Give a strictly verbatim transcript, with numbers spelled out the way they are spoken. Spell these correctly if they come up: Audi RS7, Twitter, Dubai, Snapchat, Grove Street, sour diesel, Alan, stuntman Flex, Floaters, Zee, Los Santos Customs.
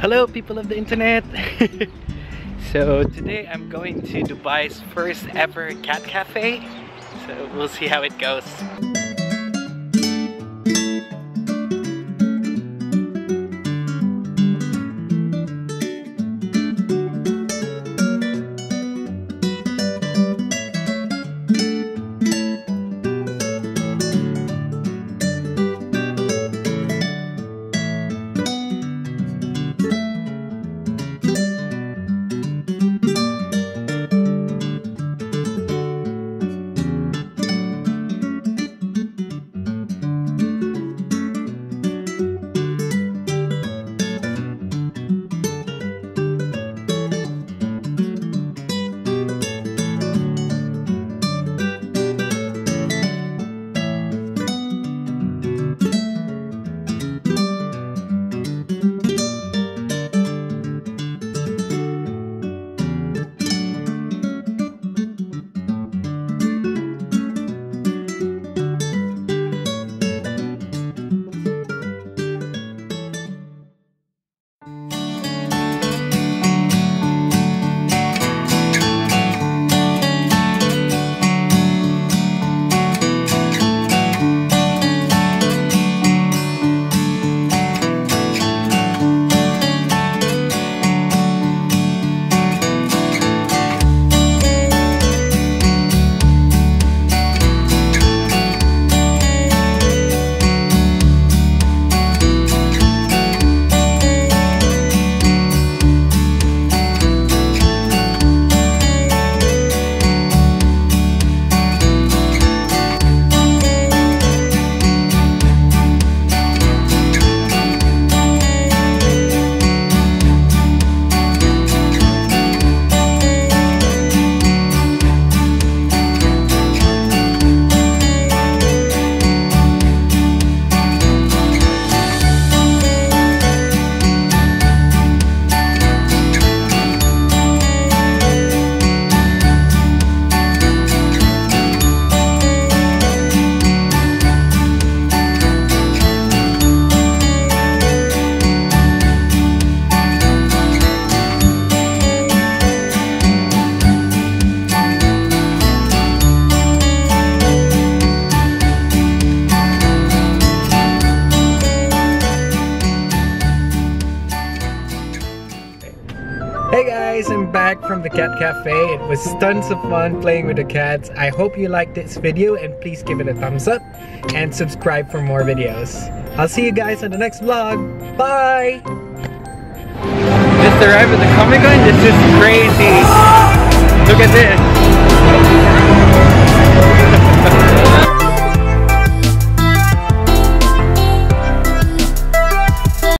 Hello people of the internet. So today I'm going to Dubai's first ever cat cafe, so we'll see how it goes. Hey guys, I'm back from the cat cafe. It was tons of fun playing with the cats. I hope you liked this video and please give it a thumbs up and subscribe for more videos. I'll see you guys on the next vlog. Bye! Just arrived at the Comic Con. This is crazy. Look at this.